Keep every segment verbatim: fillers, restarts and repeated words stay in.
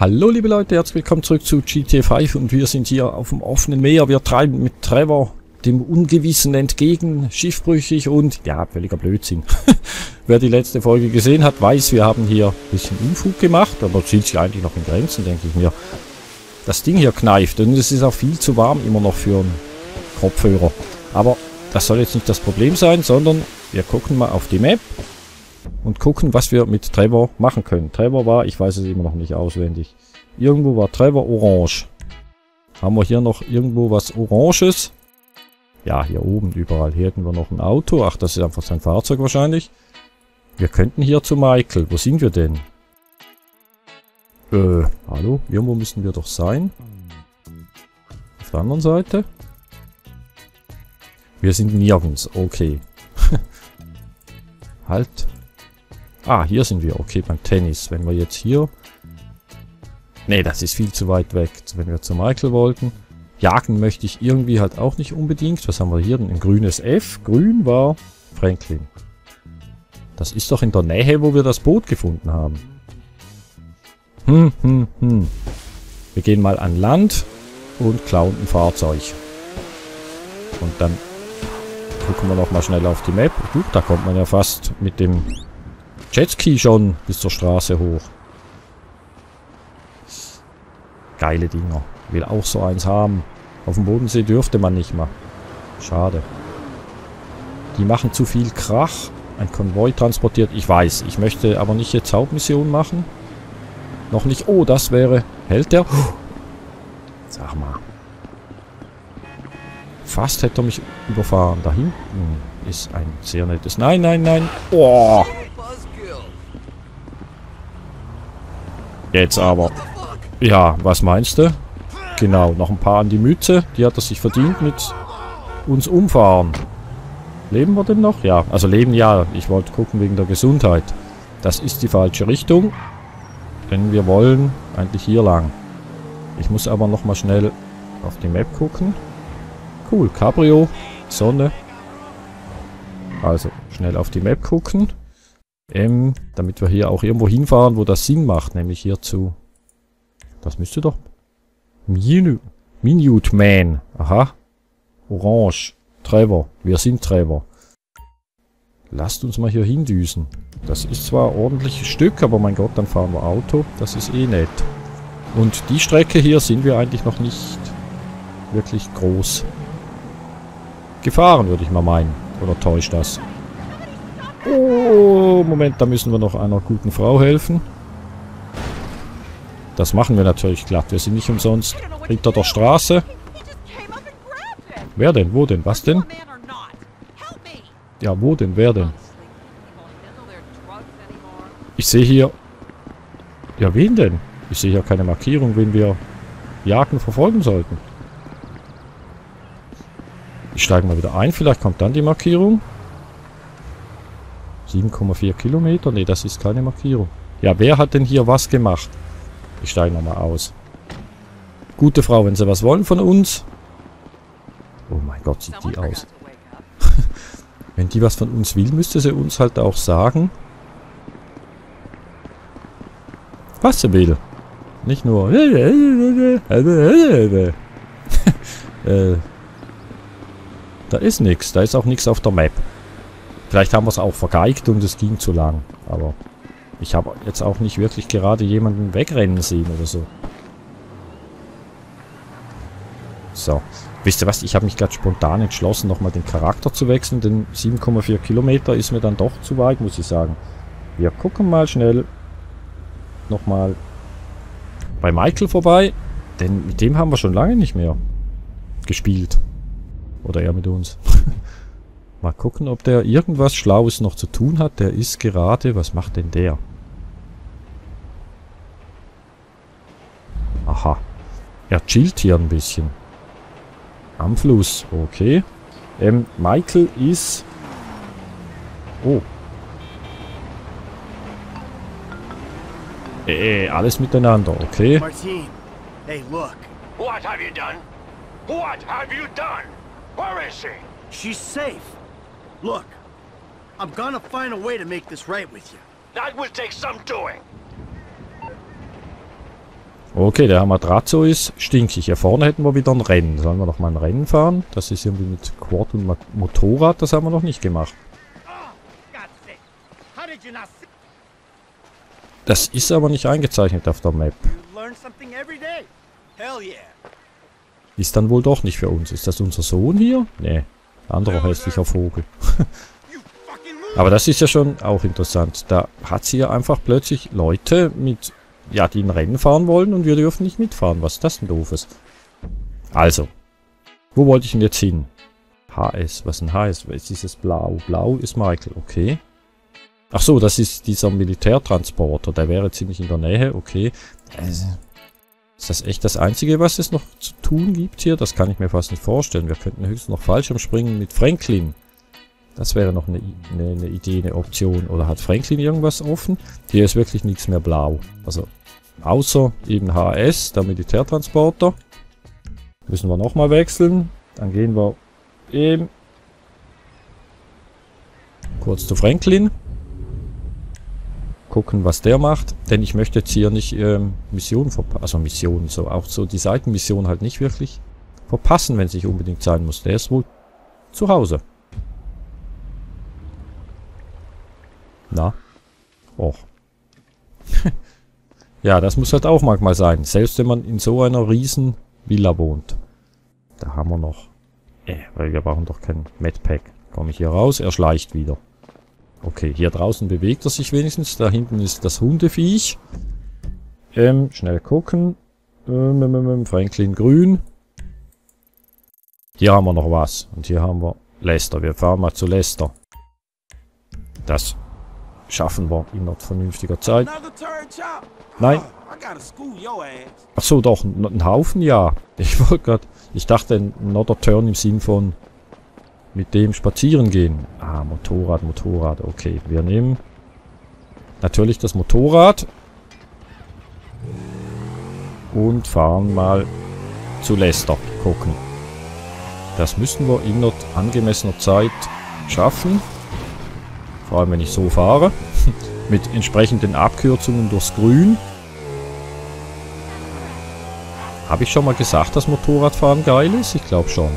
Hallo liebe Leute, herzlich willkommen zurück zu G T A fünf und wir sind hier auf dem offenen Meer. Wir treiben mit Trevor dem Ungewissen entgegen, schiffbrüchig und ja, völliger Blödsinn. Wer die letzte Folge gesehen hat, weiß, wir haben hier ein bisschen Unfug gemacht, aber es zieht sich eigentlich noch in Grenzen, denke ich mir. Das Ding hier kneift und es ist auch viel zu warm immer noch für einen Kopfhörer. Aber das soll jetzt nicht das Problem sein, sondern wir gucken mal auf die Map. Und gucken, was wir mit Trevor machen können. Trevor war, ich weiß es immer noch nicht auswendig. Irgendwo war Trevor orange. Haben wir hier noch irgendwo was Oranges? Ja, hier oben überall. Hier hätten wir noch ein Auto. Ach, das ist einfach sein Fahrzeug wahrscheinlich. Wir könnten hier zu Michael. Wo sind wir denn? Äh, hallo? Irgendwo müssen wir doch sein. Auf der anderen Seite. Wir sind nirgends. Okay. Halt. Ah, hier sind wir. Okay, beim Tennis. Wenn wir jetzt hier... Nee, das ist viel zu weit weg. Wenn wir zu Michael wollten. Jagen möchte ich irgendwie halt auch nicht unbedingt. Was haben wir hier denn? Ein grünes F. Grün war Franklin. Das ist doch in der Nähe, wo wir das Boot gefunden haben. Hm, hm, hm. Wir gehen mal an Land und klauen ein Fahrzeug. Und dann gucken wir nochmal schnell auf die Map. Huch, da kommt man ja fast mit dem... Jetski schon bis zur Straße hoch. Geile Dinger. Will auch so eins haben. Auf dem Bodensee dürfte man nicht mal. Schade. Die machen zu viel Krach. Ein Konvoi transportiert. Ich weiß. Ich möchte aber nicht jetzt Hauptmission machen. Noch nicht. Oh, das wäre... Hält der? Sag mal. Fast hätte er mich überfahren. Da hinten ist ein sehr nettes... Nein, nein, nein. Oh. Jetzt aber. Ja, was meinst du? Genau, noch ein paar an die Mütze. Die hat er sich verdient mit uns umfahren. Leben wir denn noch? Ja, also leben ja. Ich wollte gucken wegen der Gesundheit. Das ist die falsche Richtung. Denn wir wollen eigentlich hier lang. Ich muss aber nochmal schnell auf die Map gucken. Cool, Cabrio, Sonne. Also, schnell auf die Map gucken. Ähm, damit wir hier auch irgendwo hinfahren, wo das Sinn macht, nämlich hierzu. Das müsste doch... Minute, Minute Man. Aha. Orange. Trevor. Wir sind Trevor. Lasst uns mal hier hindüsen. Das ist zwar ein ordentliches Stück, aber mein Gott, dann fahren wir Auto. Das ist eh nett. Und die Strecke hier sind wir eigentlich noch nicht wirklich groß gefahren, würde ich mal meinen. Oder täuscht das? Oh, Moment, da müssen wir noch einer guten Frau helfen. Das machen wir natürlich glatt. Wir sind nicht umsonst hinter der Straße. Wer denn? Wo denn? Was denn? Ja, wo denn? Wer denn? Ich sehe hier... Ja, wen denn? Ich sehe hier keine Markierung, wen wir jagen, verfolgen sollten. Ich steige mal wieder ein. Vielleicht kommt dann die Markierung. sieben Komma vier Kilometer? Ne, das ist keine Markierung. Ja, wer hat denn hier was gemacht? Ich steige nochmal aus. Gute Frau, wenn Sie was wollen von uns. Oh mein Gott, sieht die aus. Wenn die was von uns will, müsste sie uns halt auch sagen, was sie will. Nicht nur... äh, da ist nichts. Da ist auch nichts auf der Map. Vielleicht haben wir es auch vergeigt und es ging zu lang. Aber ich habe jetzt auch nicht wirklich gerade jemanden wegrennen sehen oder so. So. Wisst ihr was? Ich habe mich gerade spontan entschlossen, nochmal den Charakter zu wechseln. Denn sieben Komma vier Kilometer ist mir dann doch zu weit, muss ich sagen. Wir gucken mal schnell nochmal bei Michael vorbei. Denn mit dem haben wir schon lange nicht mehr gespielt. Oder er mit uns. Mal gucken, ob der irgendwas Schlaues noch zu tun hat. Der ist gerade... Was macht denn der? Aha. Er chillt hier ein bisschen. Am Fluss. Okay. Ähm, Michael ist... Oh. Äh, alles miteinander. Okay. Martin. Hey, look. What have you done? What have you done? Where is she? She's safe. Look, I'm gonna find a way to make this right with you. That will take some doing. Okay, der Amatrazzo ist stinkig. Hier vorne hätten wir wieder ein Rennen. Sollen wir noch mal ein Rennen fahren? Das ist irgendwie mit Quad und Motorrad. Das haben wir noch nicht gemacht. Das ist aber nicht eingezeichnet auf der Map. Ist dann wohl doch nicht für uns. Ist das unser Sohn hier? Nee, anderer hässlicher Vogel. Aber das ist ja schon auch interessant. Da hat sie ja einfach plötzlich Leute mit, ja, die in Rennen fahren wollen und wir dürfen nicht mitfahren. Was ist das denn Doofes? Also, wo wollte ich denn jetzt hin? H S, was ist ein H S? Ist dieses Blau? Blau ist Michael, okay. Ach so, das ist dieser Militärtransporter. Der wäre ziemlich in der Nähe. Okay. Ist das echt das Einzige, was es noch zu tun gibt hier? Das kann ich mir fast nicht vorstellen. Wir könnten höchstens noch Fallschirmspringen mit Franklin. Das wäre noch eine, eine, eine Idee, eine Option. Oder hat Franklin irgendwas offen? Hier ist wirklich nichts mehr blau. Also, außer eben H S, der Militärtransporter. Müssen wir nochmal wechseln. Dann gehen wir eben kurz zu Franklin. Gucken, was der macht, denn ich möchte jetzt hier nicht ähm, Missionen verpassen, also Missionen, so auch so die Seitenmission halt nicht wirklich verpassen, wenn es nicht unbedingt sein muss. Der ist wohl zu Hause. Na? Och. Ja, das muss halt auch manchmal sein, selbst wenn man in so einer riesen Villa wohnt. Da haben wir noch, äh, weil wir brauchen doch kein Medpack. Komme ich hier raus, er schleicht wieder. Okay, hier draußen bewegt er sich wenigstens. Da hinten ist das Hundeviech. Ähm, schnell gucken. Ähm, ähm, ähm, Franklin grün. Hier haben wir noch was. Und hier haben wir Lester. Wir fahren mal zu Lester. Das schaffen wir in vernünftiger Zeit. Nein. Ach so, doch. Ein Haufen, ja. Ich wollte gerade... Ich dachte, ein Another Turn im Sinn von... Mit dem spazieren gehen. Ah, Motorrad, Motorrad. Okay, wir nehmen natürlich das Motorrad. Und fahren mal zu Lester. Gucken. Das müssten wir in angemessener Zeit schaffen. Vor allem, wenn ich so fahre. Mit entsprechenden Abkürzungen durchs Grün. Habe ich schon mal gesagt, dass Motorradfahren geil ist? Ich glaube schon.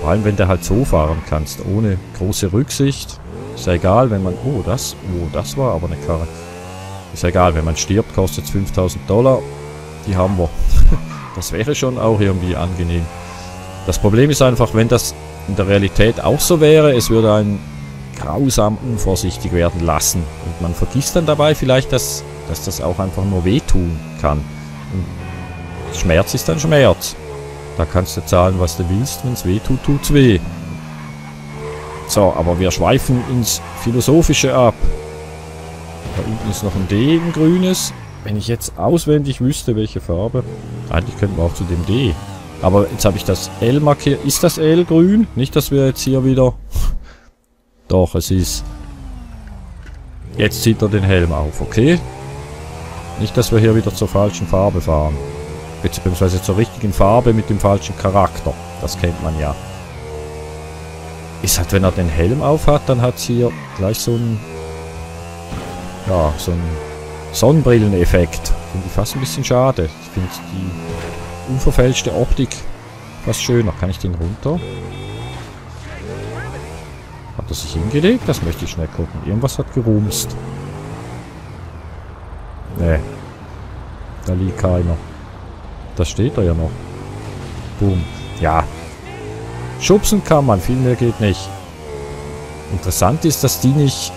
Vor allem, wenn du halt so fahren kannst, ohne große Rücksicht. Ist ja egal, wenn man... Oh, das... Oh, das war aber eine Karre. Ist ja egal, wenn man stirbt, kostet es fünftausend Dollar. Die haben wir. Das wäre schon auch irgendwie angenehm. Das Problem ist einfach, wenn das in der Realität auch so wäre, es würde einen grausam unvorsichtig werden lassen. Und man vergisst dann dabei vielleicht, dass, dass das auch einfach nur wehtun kann. Und Schmerz ist dann Schmerz. Da kannst du zahlen, was du willst. Wenn es weh tut, tut's weh. So, aber wir schweifen ins Philosophische ab. Da unten ist noch ein D, ein grünes. Wenn ich jetzt auswendig wüsste, welche Farbe... Eigentlich könnten wir auch zu dem D. Aber jetzt habe ich das L markiert. Ist das L grün? Nicht, dass wir jetzt hier wieder... Doch, es ist... Jetzt zieht er den Helm auf, okay? Nicht, dass wir hier wieder zur falschen Farbe fahren. Beziehungsweise zur richtigen Farbe mit dem falschen Charakter. Das kennt man ja. Ist halt, wenn er den Helm auf hat, dann hat es hier gleich so einen... Ja, so einen Sonnenbrilleneffekt. Finde ich fast ein bisschen schade. Ich finde die unverfälschte Optik fast schöner. Kann ich den runter? Hat er sich hingelegt? Das möchte ich schnell gucken. Irgendwas hat gerumst. Nee. Da liegt keiner. Das steht da ja noch. Boom. Ja. Schubsen kann man, viel mehr geht nicht. Interessant ist, dass die nicht...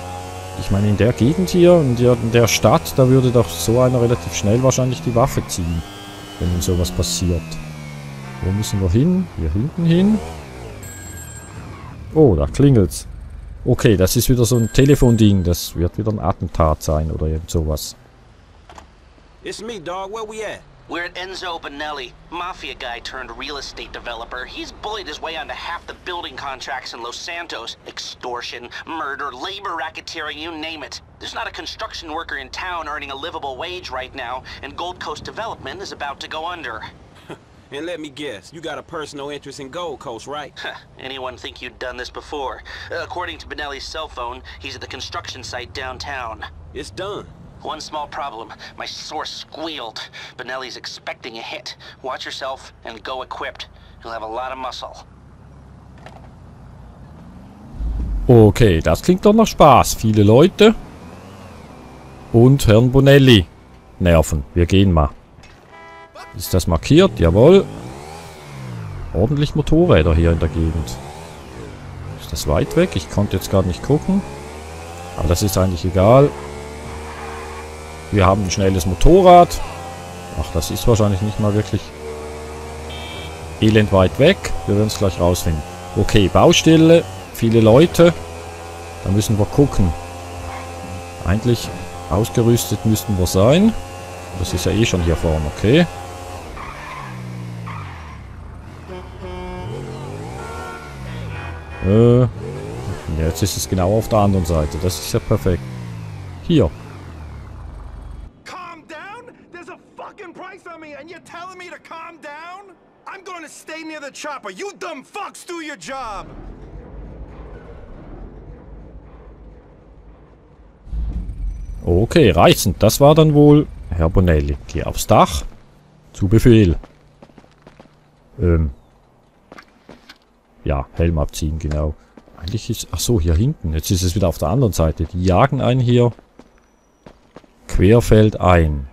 Ich meine, in der Gegend hier und in der Stadt, da würde doch so einer relativ schnell wahrscheinlich die Waffe ziehen. Wenn ihm sowas passiert. Wo müssen wir hin? Hier hinten hin. Oh, da klingelt's. Okay, das ist wieder so ein Telefonding. Das wird wieder ein Attentat sein oder irgend sowas. It's me, dog. Where we at? We're at Enzo Bonelli, mafia guy turned real estate developer. He's bullied his way onto half the building contracts in Los Santos. Extortion, murder, labor racketeering, you name it. There's not a construction worker in town earning a livable wage right now, and Gold Coast development is about to go under. And let me guess, you got a personal interest in Gold Coast, right? Anyone think you'd done this before? According to Bonelli's cell phone, he's at the construction site downtown. It's done. One small problem. My source squealed. Bonelli's expecting a hit. Watch yourself and go equipped. You'll have a lot of muscle. Okay, das klingt doch nach Spaß. Viele Leute. Und Herrn Bonelli. Nerven. Wir gehen mal. Ist das markiert? Jawohl. Ordentlich Motorräder hier in der Gegend. Ist das weit weg? Ich konnte jetzt gar nicht gucken. Aber das ist eigentlich egal. Wir haben ein schnelles Motorrad. Ach, das ist wahrscheinlich nicht mal wirklich elend weit weg. Wir werden es gleich rausfinden. Okay, Baustelle. Viele Leute. Da müssen wir gucken. Eigentlich ausgerüstet müssten wir sein. Das ist ja eh schon hier vorne, okay. Äh, jetzt ist es genau auf der anderen Seite. Das ist ja perfekt. Hier. Okay, reißend. Das war dann wohl Herr Bonelli. Geh aufs Dach. Zu Befehl. Ähm. Ja, Helm abziehen, genau. Eigentlich ist... Ach so, hier hinten. Jetzt ist es wieder auf der anderen Seite. Die jagen einen hier. Querfeld ein.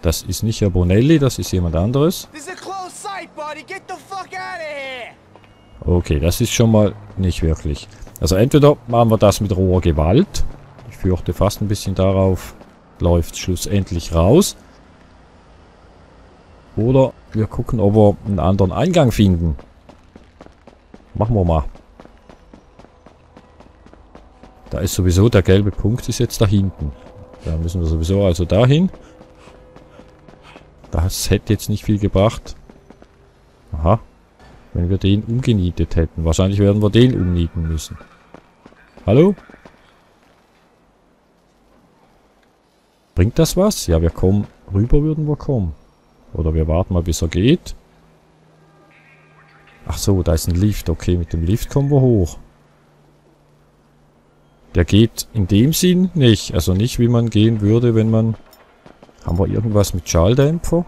Das ist nicht Herr Bonelli, das ist jemand anderes. Okay, das ist schon mal nicht wirklich. Also entweder machen wir das mit roher Gewalt. Ich fürchte fast ein bisschen darauf, läuft schlussendlich raus. Oder wir gucken, ob wir einen anderen Eingang finden. Machen wir mal. Da ist sowieso der gelbe Punkt, ist jetzt da hinten. Da müssen wir sowieso also dahin. Das hätte jetzt nicht viel gebracht. Aha. Wenn wir den umgenietet hätten. Wahrscheinlich werden wir den umnieten müssen. Hallo? Bringt das was? Ja, wir kommen. Rüber würden wir kommen. Oder wir warten mal, bis er geht. Ach so, da ist ein Lift. Okay, mit dem Lift kommen wir hoch. Der geht in dem Sinn nicht. Also nicht, wie man gehen würde, wenn man... Haben wir irgendwas mit Schalldämpfer?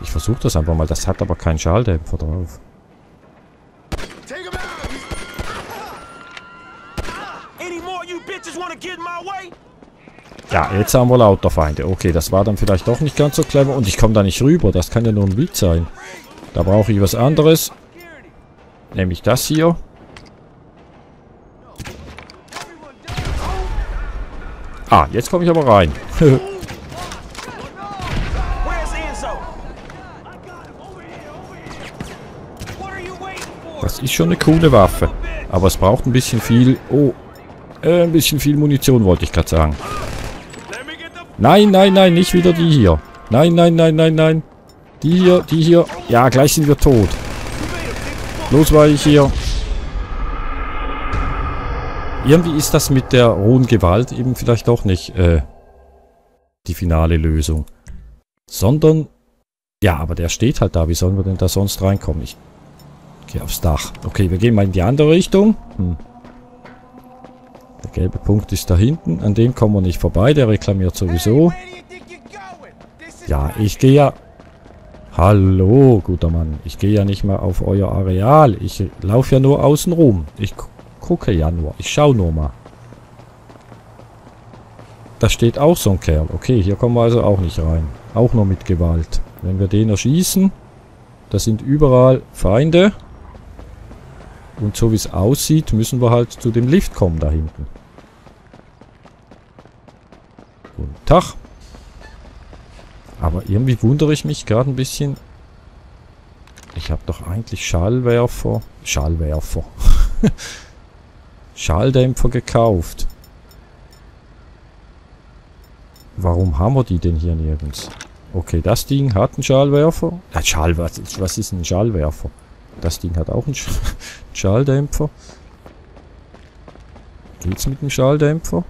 Ich versuche das einfach mal. Das hat aber keinen Schalldämpfer drauf. Ja, jetzt haben wir lauter Feinde. Okay, das war dann vielleicht doch nicht ganz so clever. Und ich komme da nicht rüber. Das kann ja nur ein Witz sein. Da brauche ich was anderes. Nämlich das hier. Ah, jetzt komme ich aber rein. Das ist schon eine coole Waffe. Aber es braucht ein bisschen viel... Oh, äh, ein bisschen viel Munition, wollte ich gerade sagen. Nein, nein, nein, nicht wieder die hier. Nein, nein, nein, nein, nein. Die hier, die hier. Ja, gleich sind wir tot. Los war ich hier. Irgendwie ist das mit der rohen Gewalt eben vielleicht doch nicht äh, die finale Lösung. Sondern, ja, aber der steht halt da. Wie sollen wir denn da sonst reinkommen? Ich gehe aufs Dach. Okay, wir gehen mal in die andere Richtung. Hm. Der gelbe Punkt ist da hinten. An dem kommen wir nicht vorbei. Der reklamiert sowieso. Ja, ich gehe ja... Hallo, guter Mann. Ich gehe ja nicht mal auf euer Areal. Ich laufe ja nur außen rum. Ich gucke ja nur. Ich schaue nur mal. Da steht auch so ein Kerl. Okay, hier kommen wir also auch nicht rein. Auch nur mit Gewalt. Wenn wir den erschießen, da sind überall Feinde. Und so wie es aussieht, müssen wir halt zu dem Lift kommen da hinten. Guten Tag. Aber irgendwie wundere ich mich gerade ein bisschen. Ich habe doch eigentlich Schallwerfer... Schallwerfer... Schalldämpfer gekauft. Warum haben wir die denn hier nirgends? Okay, das Ding hat einen Schallwerfer. Ein Schall, was, was ist ein Schallwerfer? Das Ding hat auch einen Sch Schalldämpfer. Geht's mit dem Schalldämpfer?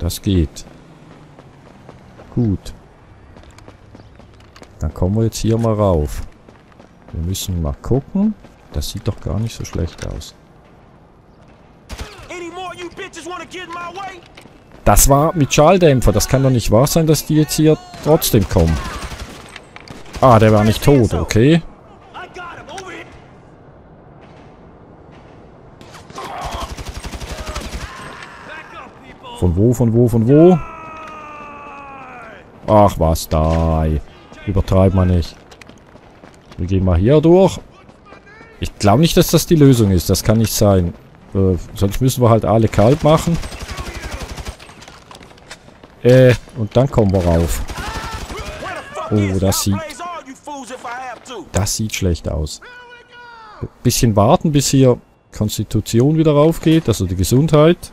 Das geht. Gut. Dann kommen wir jetzt hier mal rauf. Wir müssen mal gucken. Das sieht doch gar nicht so schlecht aus. Das war mit Schalldämpfer. Das kann doch nicht wahr sein, dass die jetzt hier trotzdem kommen. Ah, der war nicht tot. Okay. Von wo, von wo, von wo? Ach was, da. Übertreib mal nicht. Wir gehen mal hier durch. Ich glaube nicht, dass das die Lösung ist. Das kann nicht sein. Äh, sonst müssen wir halt alle kalt machen. Äh, und dann kommen wir rauf. Oh, das sieht... Das sieht schlecht aus. Ein bisschen warten, bis hier Konstitution wieder raufgeht. Also die Gesundheit.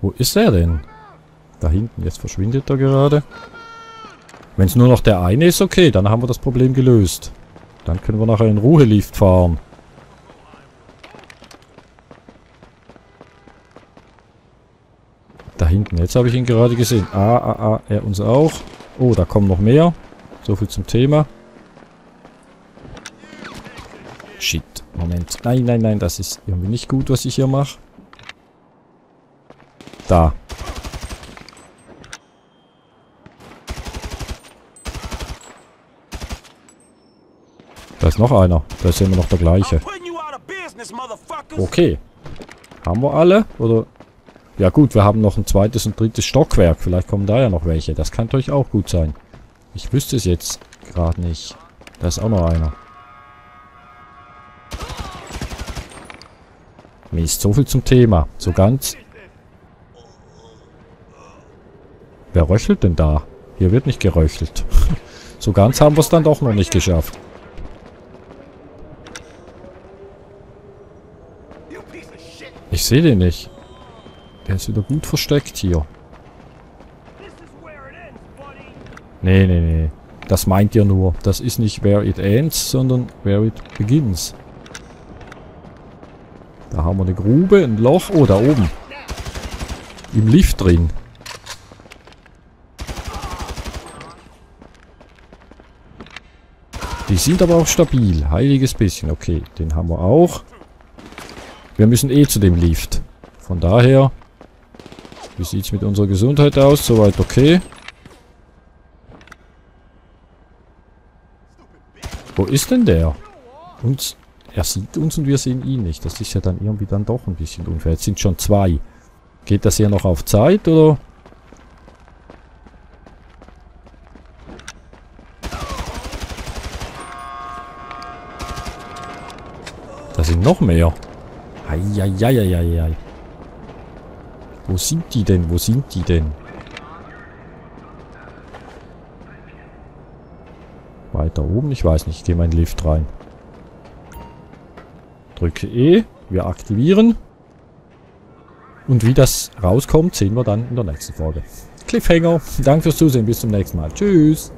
Wo ist er denn? Da hinten, jetzt verschwindet er gerade. Wenn es nur noch der eine ist, okay, dann haben wir das Problem gelöst. Dann können wir nachher in Ruhe Lift fahren. Da hinten, jetzt habe ich ihn gerade gesehen. Ah, ah, ah, er uns auch. Oh, da kommen noch mehr. So viel zum Thema. Shit, Moment. Nein, nein, nein, das ist irgendwie nicht gut, was ich hier mache. Da. Da ist noch einer. Da ist immer noch der gleiche. Okay. Haben wir alle? Oder? Ja gut, wir haben noch ein zweites und drittes Stockwerk. Vielleicht kommen da ja noch welche. Das kann natürlich auch gut sein. Ich wüsste es jetzt gerade nicht. Da ist auch noch einer. Mist, so viel zum Thema. So ganz... Wer röchelt denn da? Hier wird nicht geröchelt. So ganz haben wir es dann doch noch nicht geschafft. Ich sehe den nicht. Der ist wieder gut versteckt hier. Nee, nee, nee. Das meint ihr nur. Das ist nicht where it ends, sondern where it begins. Da haben wir eine Grube, ein Loch. Oh, da oben. Im Lift drin. Die sind aber auch stabil. Heiliges bisschen. Okay, den haben wir auch. Wir müssen eh zu dem Lift. Von daher... Wie sieht es mit unserer Gesundheit aus? Soweit okay. Wo ist denn der? Uns, er sieht uns und wir sehen ihn nicht. Das ist ja dann irgendwie dann doch ein bisschen unfair. Jetzt sind schon zwei. Geht das hier noch auf Zeit, oder... Da sind noch mehr. Eieieiei. Wo sind die denn? Wo sind die denn? Weiter oben? Ich weiß nicht. Ich gehe mal in den Lift rein. Drücke E. Wir aktivieren. Und wie das rauskommt, sehen wir dann in der nächsten Folge. Cliffhanger. Danke fürs Zusehen. Bis zum nächsten Mal. Tschüss.